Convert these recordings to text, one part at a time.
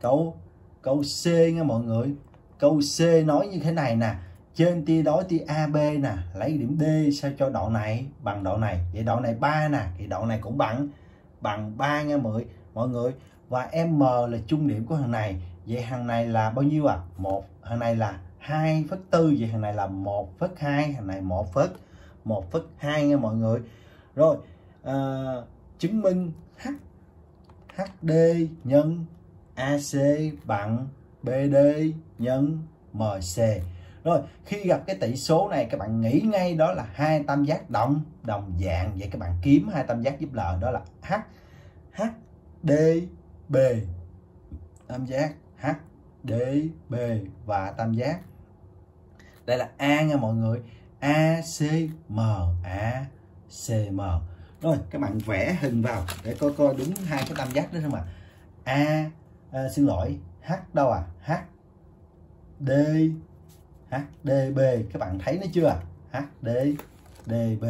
Câu C nha mọi người. Câu C nói như thế này nè, trên tia đối tia AB nè, lấy điểm D sao cho độ này bằng độ này. Vậy độ này 3 nè, thì độ này cũng bằng 3 nha mọi người. Và M là trung điểm của thằng này. Vậy thằng này là bao nhiêu à? 1, thằng này là 2/4, vậy thằng này là 1/2, thằng này 1/2 nha mọi người. Rồi, chứng minh HD nhân AC bằng BD nhân MC. Rồi, khi gặp cái tỷ số này các bạn nghĩ ngay đó là hai tam giác đồng dạng. Vậy các bạn kiếm hai tam giác giúp L, đó là HDB. Tam giác HDB và tam giác, đây là A nha mọi người, ACM. Rồi các bạn vẽ hình vào để coi đúng hai cái tam giác đó không ạ. H đâu à? HDB, các bạn thấy nó chưa? HDB.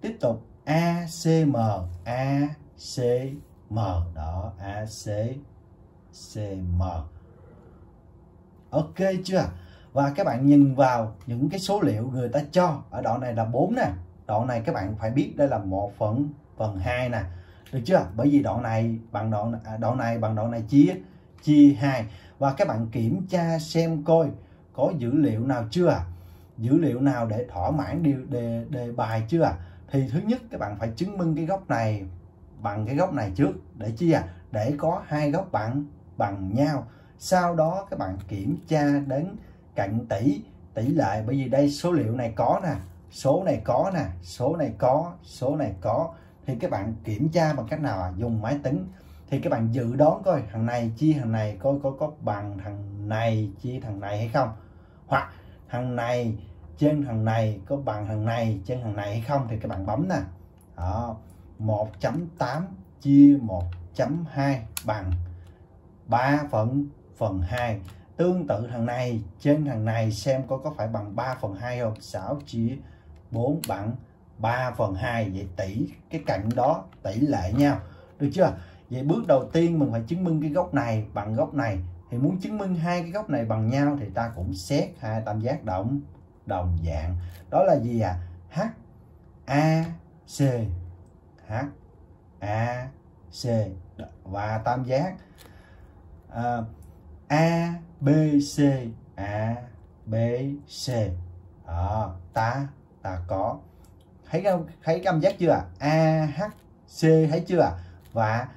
Tiếp tục ACM đó, ACM. Ok chưa? Và các bạn nhìn vào những cái số liệu người ta cho. Ở đoạn này là 4 nè, đoạn này các bạn phải biết đây là 1/2 nè, được chưa? Bởi vì đoạn này bằng đoạn này chia 2. Và các bạn kiểm tra xem coi có dữ liệu nào chưa, dữ liệu nào để thỏa mãn đề bài chưa. Thì thứ nhất các bạn phải chứng minh cái góc này bằng cái góc này trước để chia, để có hai góc bằng nhau. Sau đó các bạn kiểm tra đến cạnh tỷ lệ, bởi vì đây số liệu này có nè, số này có nè, số này có, số này có. Thì các bạn kiểm tra bằng cách nào? Dùng máy tính. Thì các bạn dự đoán coi thằng này chia thằng này coi có bằng thằng này chia thằng này hay không, hoặc thằng này trên thằng này có bằng thằng này trên thằng này hay không. Thì các bạn bấm nè, 1.8 chia 1.2 bằng 3/2. Tương tự thằng này trên thằng này xem có phải bằng 3/2 không. 6 chia 4 bằng 3/2. Vậy cái cạnh đó tỷ lệ nhau, được chưa? Vậy bước đầu tiên mình phải chứng minh cái góc này bằng góc này. Thì muốn chứng minh hai cái góc này bằng nhau thì ta cũng xét hai tam giác đồng dạng. Đó là gì ạ? HAC và tam giác ABC. Đó, ta có thấy tam giác chưa? AHC thấy chưa? Và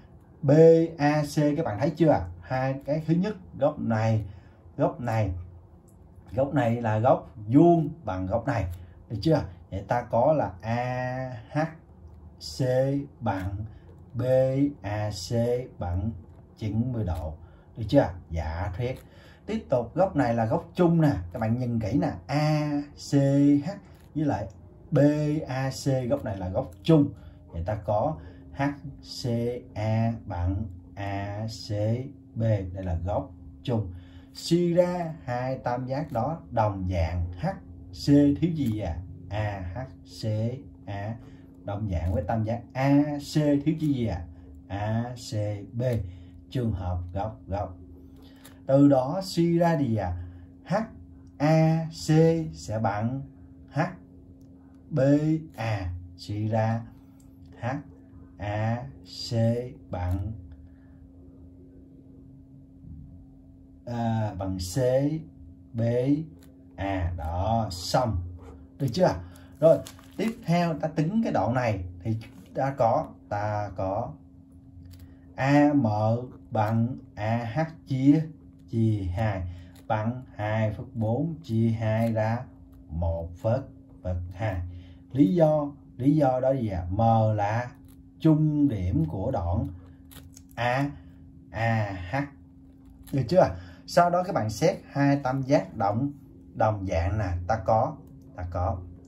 BAC các bạn thấy chưa? Hai cái, thứ nhất góc này là góc vuông bằng góc này, được chưa? Vậy ta có là AHC bằng BAC bằng 90 độ. Được chưa? Giả thuyết. Tiếp tục góc này là góc chung nè, các bạn nhìn kỹ nè, ACH với lại BAC, góc này là góc chung. Vậy ta có HCA bằng ACB, đây là góc chung. Suy ra hai tam giác đó đồng dạng. HC thiếu gì à? AHCA đồng dạng với tam giác AC thiếu gì à? ACB. Trường hợp góc. Từ đó suy ra gì à? HAC sẽ bằng HBA. Suy ra HAC bằng CBA. Đó, xong, được chưa? Rồi tiếp theo ta tính cái đoạn này thì ta có AM bằng AH chia 2 bằng 2/4 chia 2 ra 1/2. Lý do đó gì ạ? M là trung điểm của đoạn AH, được chưa? Sau đó các bạn xét hai tam giác đồng dạng nè, ta có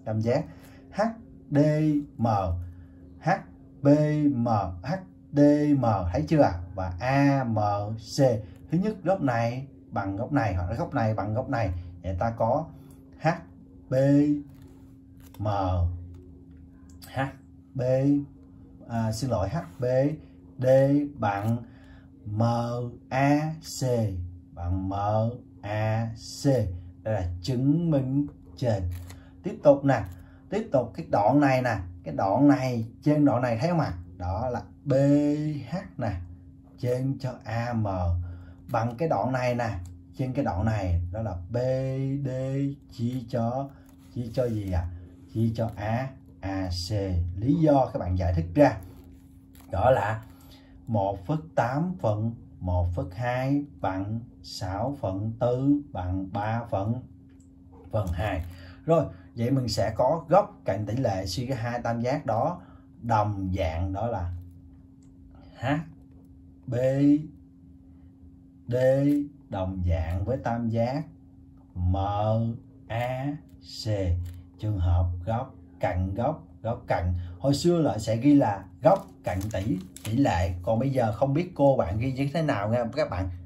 tam giác HDM, HBM, HDM thấy chưa? Và AMC, thứ nhất góc này bằng góc này hoặc là góc này bằng góc này. Vậy ta có HBM B xin lỗi HB, D bằng MAC, bằng MAC. Đây là chứng minh trên. Tiếp tục nè, tiếp tục cái đoạn này nè, cái đoạn này trên đoạn này thấy không ạ? Đó là BH nè, trên cho AM bằng cái đoạn này nè, trên cái đoạn này đó là BD chia cho gì ạ? Chia cho AAC. Lý do các bạn giải thích ra đó là 1/8 phần 1/2 bằng 6/4 bằng 3/2. Rồi, vậy mình sẽ có góc cạnh tỷ lệ suy cái hai tam giác đó đồng dạng, đó là HBD đồng dạng với tam giác MAC. Trường hợp góc cạnh hồi xưa lại sẽ ghi là góc cạnh tỷ lệ, còn bây giờ không biết cô bạn ghi như thế nào nha các bạn.